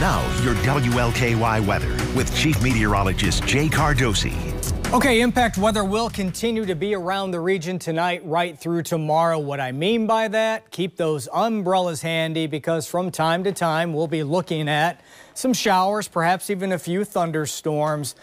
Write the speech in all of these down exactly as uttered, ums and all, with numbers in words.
Now, your W L K Y weather with Chief Meteorologist Jay Cardosi. Okay, impact weather will continue to be around the region tonight right through tomorrow. What I mean by that, keep those umbrellas handy because from time to time we'll be looking at some showers, perhaps even a few thunderstorms.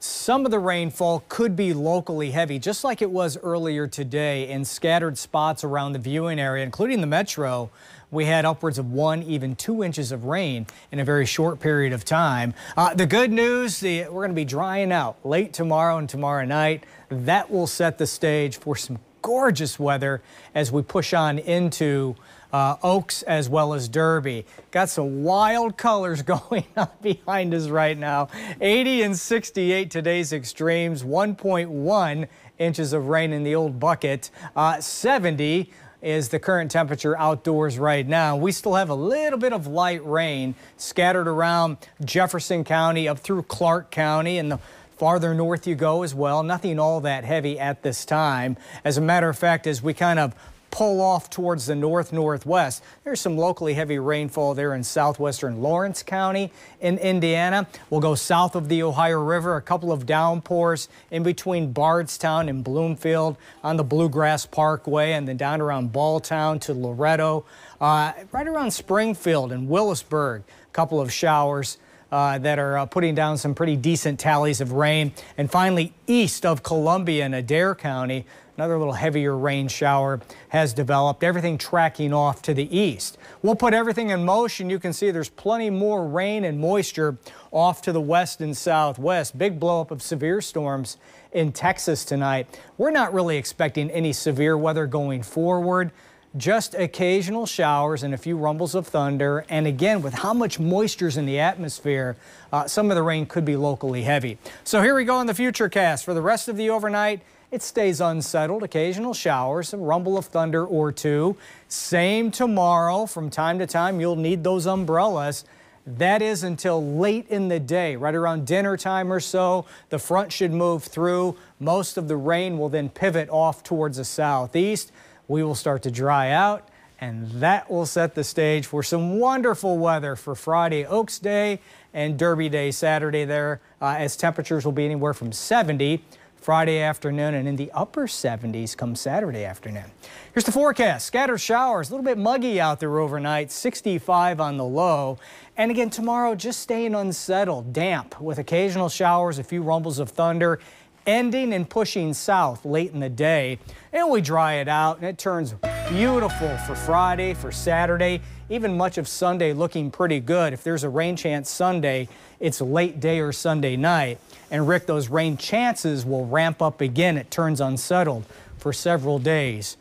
Some of the rainfall could be locally heavy, just like it was earlier today in scattered spots around the viewing area, including the metro. We had upwards of one, even two inches of rain in a very short period of time. Uh, the good news, the, we're going to be drying out late tomorrow and tomorrow night. That will set the stage for some gorgeous weather as we push on into uh, Oaks as well as Derby. Got some wild colors going on behind us right now. eighty and sixty-eight today's extremes, one point one inches of rain in the old bucket, uh, seventy. Is the current temperature outdoors right now. We still have a little bit of light rain scattered around Jefferson County up through Clark County, and the farther north you go as well. Nothing all that heavy at this time. As a matter of fact, as we kind of pull off towards the north northwest, there's some locally heavy rainfall there in southwestern Lawrence County in Indiana. We'll go south of the Ohio River, a couple of downpours in between Bardstown and Bloomfield on the Bluegrass Parkway, and then down around Balltown to Loretto, uh, right around Springfield and Willisburg, a couple of showers Uh, that are uh, putting down some pretty decent tallies of rain. And finally, east of Columbia and Adair County, another little heavier rain shower has developed, everything tracking off to the east. We'll put everything in motion. You can see there's plenty more rain and moisture off to the west and southwest. Big blowup of severe storms in Texas tonight. We're not really expecting any severe weather going forward. Just occasional showers and a few rumbles of thunder. And again, with how much moisture's in the atmosphere, uh, some of the rain could be locally heavy. So here we go in the Futurecast. For the rest of the overnight, it stays unsettled. Occasional showers, some rumble of thunder or two. Same tomorrow. From time to time, you'll need those umbrellas. That is until late in the day, right around dinner time or so. The front should move through. Most of the rain will then pivot off towards the southeast. We will start to dry out, and that will set the stage for some wonderful weather for Friday, Oaks Day, and Derby Day Saturday there, uh, as temperatures will be anywhere from seventy Friday afternoon and in the upper seventies come Saturday afternoon. Here's the forecast. Scattered showers, a little bit muggy out there overnight, sixty-five on the low. And again, tomorrow just staying unsettled, damp, with occasional showers, a few rumbles of thunder, ending and pushing south late in the day. And we dry it out, and it turns beautiful for Friday, for Saturday, even much of Sunday looking pretty good. If there's a rain chance Sunday, it's late day or Sunday night. And Rick, those rain chances will ramp up again. It turns unsettled for several days.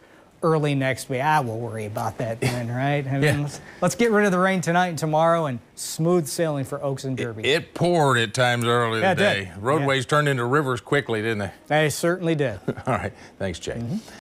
Early next week, I will worry about that then, right? I mean, yeah. let's, let's get rid of the rain tonight and tomorrow, and smooth sailing for Oaks and Derby. It, it poured at times early yeah, today. Roadways yeah. turned into rivers quickly, didn't they? They certainly did. All right. Thanks, Jay. Mm-hmm.